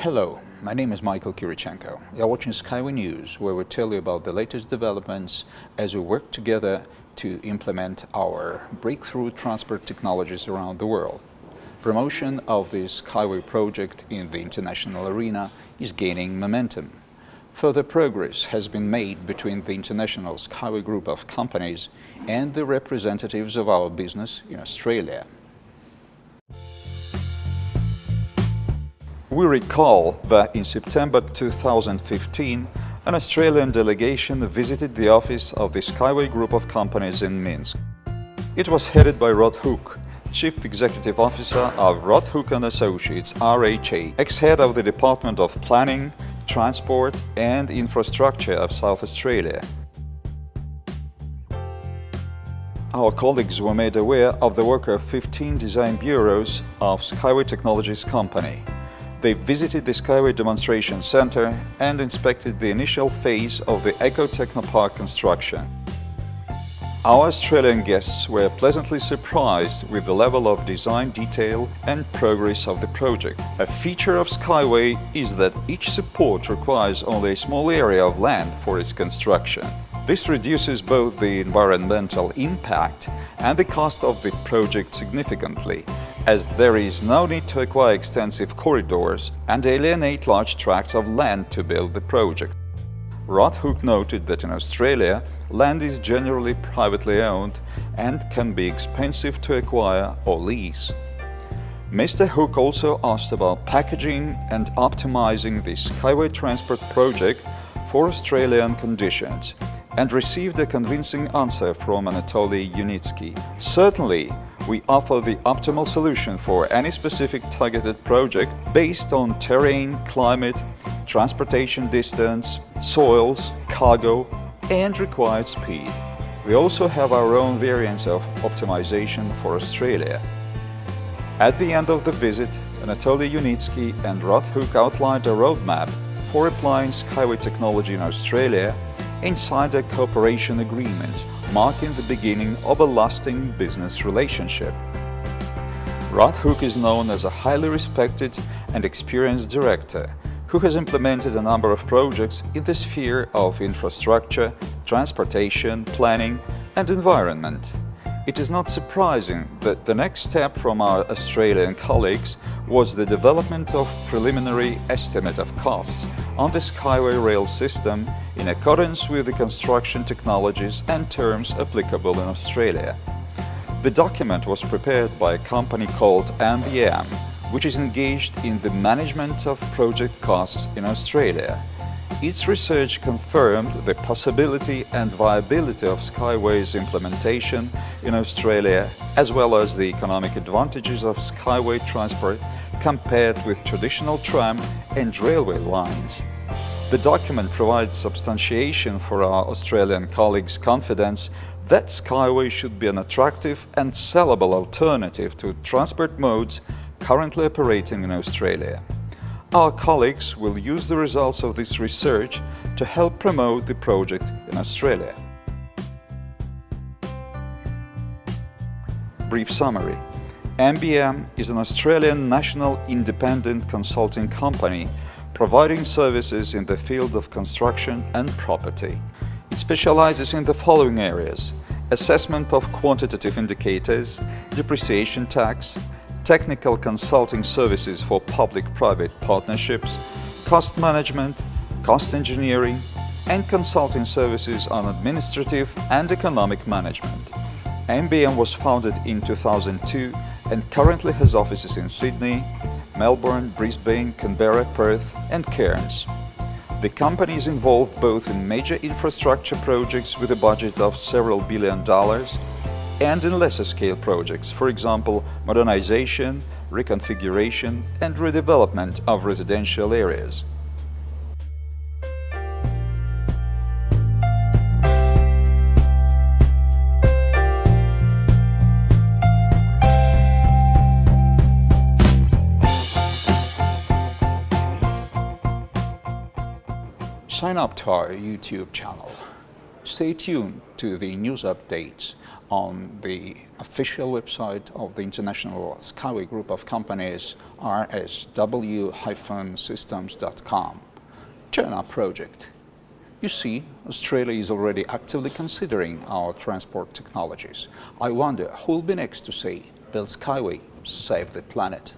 Hello, my name is Michael Kirichenko. You're watching Skyway News, where we tell you about the latest developments as we work together to implement our breakthrough transport technologies around the world. Promotion of the Skyway project in the international arena is gaining momentum. Further progress has been made between the International Skyway Group of Companies and the representatives of our business in Australia. We recall that in September 2015, an Australian delegation visited the office of the Skyway Group of Companies in Minsk. It was headed by Rod Hook, Chief Executive Officer of Rod Hook and Associates, RHA, ex-head of the Department of Planning, Transport and Infrastructure of South Australia. Our colleagues were made aware of the work of 15 design bureaus of Skyway Technologies Company. They visited the Skyway Demonstration Center and inspected the initial phase of the EcoTechnoPark construction. Our Australian guests were pleasantly surprised with the level of design detail and progress of the project. A feature of Skyway is that each support requires only a small area of land for its construction. This reduces both the environmental impact and the cost of the project significantly, as there is no need to acquire extensive corridors and alienate large tracts of land to build the project. Rod Hook noted that in Australia, land is generally privately owned and can be expensive to acquire or lease. Mr. Hook also asked about packaging and optimizing the Skyway Transport project for Australian conditions, and received a convincing answer from Anatoly Yunitsky. Certainly, we offer the optimal solution for any specific targeted project based on terrain, climate, transportation distance, soils, cargo, and required speed. We also have our own variants of optimization for Australia. At the end of the visit, Anatoly Yunitsky and Rod Hook outlined a roadmap for applying Skyway technology in Australia and signed a cooperation agreement, marking the beginning of a lasting business relationship. Rod Hook is known as a highly respected and experienced director who has implemented a number of projects in the sphere of infrastructure, transportation, planning and environment. It is not surprising that the next step from our Australian colleagues was the development of preliminary estimate of costs on the Skyway rail system in accordance with the construction technologies and terms applicable in Australia. The document was prepared by a company called MBM, which is engaged in the management of project costs in Australia. Its research confirmed the possibility and viability of Skyway's implementation in Australia, as well as the economic advantages of Skyway transport compared with traditional tram and railway lines. The document provides substantiation for our Australian colleagues' confidence that Skyway should be an attractive and sellable alternative to transport modes currently operating in Australia. Our colleagues will use the results of this research to help promote the project in Australia. Brief summary. MBM is an Australian national independent consulting company providing services in the field of construction and property. It specializes in the following areas: assessment of quantitative indicators, depreciation tax, technical consulting services for public-private partnerships, cost management, cost engineering, and consulting services on administrative and economic management. MBM was founded in 2002 and currently has offices in Sydney, Melbourne, Brisbane, Canberra, Perth, and Cairns. The company is involved both in major infrastructure projects with a budget of several $billions and in lesser-scale projects, for example, modernization, reconfiguration, and redevelopment of residential areas. Sign up to our YouTube channel. Stay tuned to the news updates on the official website of the International Skyway Group of Companies, rsw-systems.com. Turn our project. You see, Australia is already actively considering our transport technologies. I wonder who will be next to say, build Skyway, save the planet.